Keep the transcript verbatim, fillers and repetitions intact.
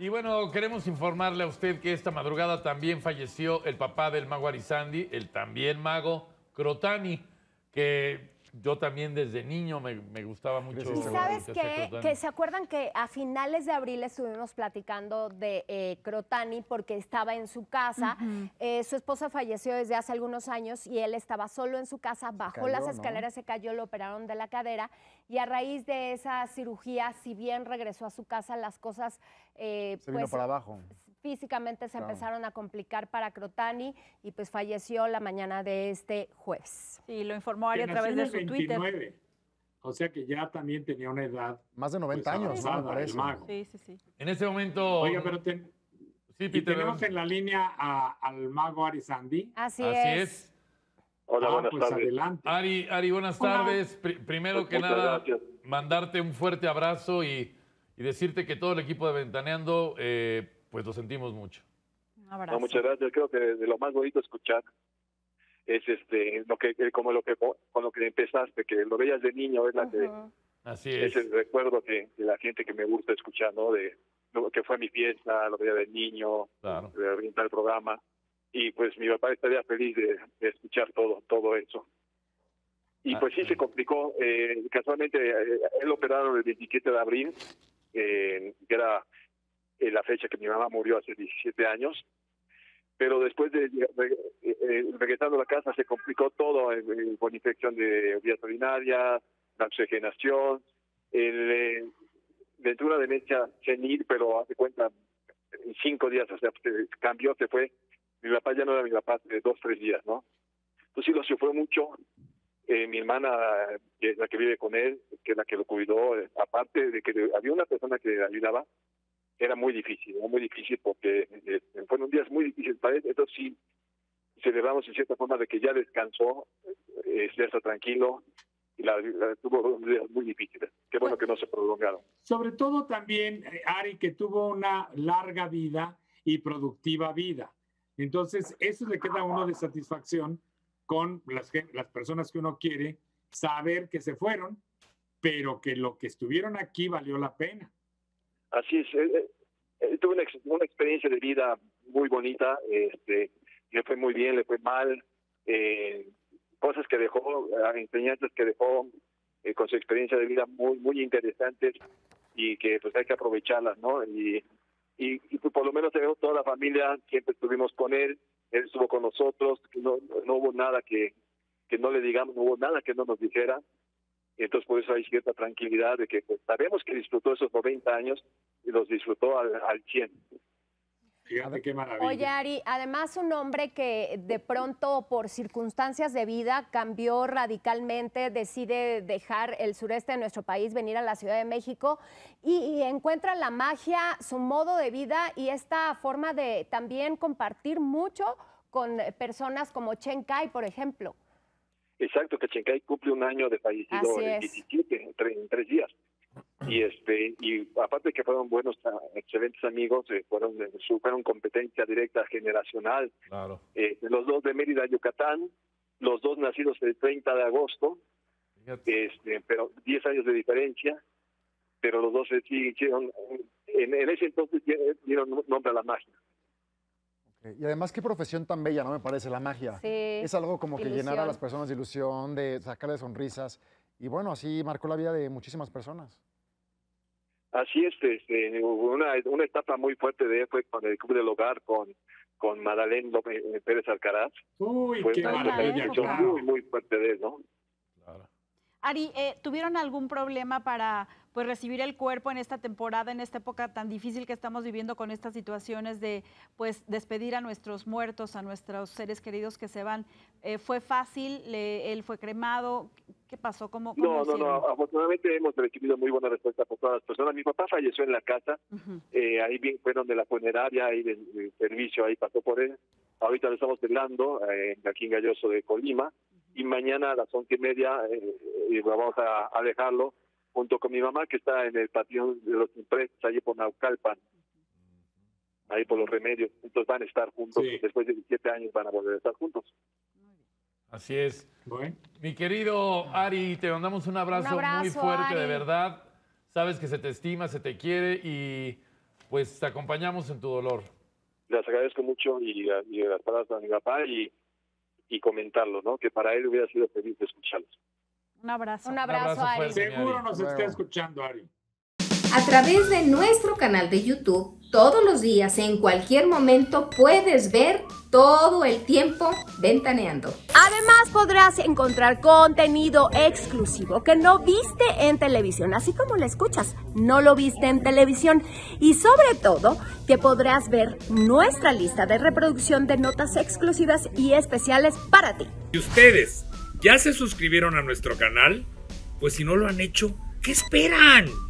Y bueno, queremos informarle a usted que esta madrugada también falleció el papá del mago Ari Sandy, el también mago Krotani, que yo también desde niño me, me gustaba mucho. Y sabes que, que se acuerdan que a finales de abril estuvimos platicando de eh, Krotani porque estaba en su casa. Uh-huh. eh, su esposa falleció desde hace algunos años y él estaba solo en su casa, bajó cayó, las escaleras, ¿no? Se cayó, lo operaron de la cadera y a raíz de esa cirugía, si bien regresó a su casa, las cosas... Eh, se pues, vino para abajo. Físicamente se no. empezaron a complicar para Krotani y pues falleció la mañana de este jueves. Y lo informó Ari a través de su veintinueve, Twitter. O sea que ya también tenía una edad... Más de noventa pues, años, avanzada, me el mago. Sí, sí, sí. En este momento... Oiga, pero ten... sí, Peter, tenemos en la línea a, al mago Ari Sandy. Así, Así es. es. Hola, ah, buenas pues tardes. Adelante. Ari, Ari, buenas Hola. tardes. Pr primero pues, que nada, gracias. mandarte un fuerte abrazo y, y decirte que todo el equipo de Ventaneando... Eh, pues lo sentimos mucho. Un abrazo. No, muchas gracias. Creo que de lo más bonito escuchar es este lo que como lo que con lo que empezaste, que lo veías de niño, es la que uh-huh. Así es. Es el recuerdo que de la gente que me gusta escuchar, ¿no? De lo que fue mi fiesta, lo veía de niño, claro. De orientar el programa y pues mi papá estaría feliz de, de escuchar todo todo eso. Y ah, pues sí, sí se complicó. Eh, casualmente eh, él operaron el veintisiete de abril, eh, que era la fecha que mi mamá murió hace diecisiete años, pero después de regresando a la casa se complicó todo eh, con infección de vías urinarias, la oxigenación, eh, dentro de una demencia senil, pero hace cuenta en cinco días, o sea, se cambió, se fue, mi papá ya no era mi papá de dos, tres días, ¿no? Entonces sí lo sufrió mucho, eh, mi hermana, que es la que vive con él, que es la que lo cuidó, eh, aparte de que había una persona que le ayudaba, era muy difícil, era muy difícil porque eh, fueron días muy difíciles para él, entonces sí celebramos en cierta forma de que ya descansó, eh, ya está tranquilo, y la, la tuvo días muy difíciles, qué bueno que no se prolongaron. Sobre todo también, eh, Ari, que tuvo una larga vida y productiva vida, entonces eso le queda a uno de satisfacción con las, las personas que uno quiere, saber que se fueron, pero que lo que estuvieron aquí valió la pena. Así es, eh, eh, tuve una, una experiencia de vida muy bonita, este, le fue muy bien, le fue mal, eh, cosas que dejó, enseñanzas que dejó eh, con su experiencia de vida muy muy interesantes y que pues hay que aprovecharlas, ¿no? Y, y, y por lo menos tenemos toda la familia, siempre estuvimos con él, él estuvo con nosotros, no, no hubo nada que, que no le digamos, no hubo nada que no nos dijera. Entonces, por eso hay cierta tranquilidad de que pues, sabemos que disfrutó esos noventa años y los disfrutó al, al cien. Fíjate qué maravilla. Oye, Ari, además un hombre que de pronto por circunstancias de vida cambió radicalmente, decide dejar el sureste de nuestro país, venir a la Ciudad de México y, y encuentra la magia, su modo de vida y esta forma de también compartir mucho con personas como Chen Kai, por ejemplo. Exacto, que Chen Kai cumple un año de fallecido el diecisiete, en tres, en tres días. Y este y aparte que fueron buenos, excelentes amigos, eh, fueron fueron competencia directa generacional. Claro. Eh, los dos de Mérida, Yucatán, los dos nacidos el treinta de agosto, este, pero diez años de diferencia, pero los dos sí hicieron, en, en ese entonces dieron nombre a la magia. Y además, qué profesión tan bella, ¿no? Me parece, la magia. Sí, es algo como que ilusión. Llenar a las personas de ilusión, de sacarle sonrisas. Y bueno, así marcó la vida de muchísimas personas. Así es, este, una, una etapa muy fuerte de él fue con el Club del Hogar, con, con Madalén López Pérez Alcaraz. Uy, fue qué maravilla. Muy, muy fuerte de él, ¿no? Claro. Ari, eh, ¿tuvieron algún problema para pues, recibir el cuerpo en esta temporada, en esta época tan difícil que estamos viviendo con estas situaciones de pues despedir a nuestros muertos, a nuestros seres queridos que se van? Eh, ¿Fue fácil? Le, ¿Él fue cremado? ¿Qué pasó? ¿Cómo, cómo no, hicieron? no, no. Afortunadamente hemos recibido muy buena respuesta por todas las personas. Mi papá falleció en la casa. Uh-huh. eh, ahí bien fueron de la funeraria, ahí del, del servicio, ahí pasó por él. Ahorita lo estamos velando eh, aquí en Galloso de Colima. Y mañana a las once y media eh, eh, vamos a, a dejarlo junto con mi mamá que está en el patio de los impresos, allí por Naucalpan, ahí por los remedios. Entonces van a estar juntos, sí. Después de diecisiete años van a volver a estar juntos. Así es. Bueno. Mi querido Ari, te mandamos un abrazo, un abrazo muy fuerte, Ari. De verdad. Sabes que se te estima, se te quiere y pues te acompañamos en tu dolor. Les agradezco mucho y, y las palabras de mi papá y, y comentarlo, ¿no? Que para él hubiera sido feliz de escucharlos. Un abrazo. Un abrazo, Un abrazo Ari. Seguro nos está escuchando, Ari. A través de nuestro canal de YouTube, todos los días, en cualquier momento, puedes ver todo el tiempo Ventaneando. Además, podrás encontrar contenido exclusivo que no viste en televisión, así como lo escuchas, no lo viste en televisión. Y sobre todo, que podrás ver nuestra lista de reproducción de notas exclusivas y especiales para ti. ¿Y ustedes ya se suscribieron a nuestro canal? Pues si no lo han hecho, ¿qué esperan?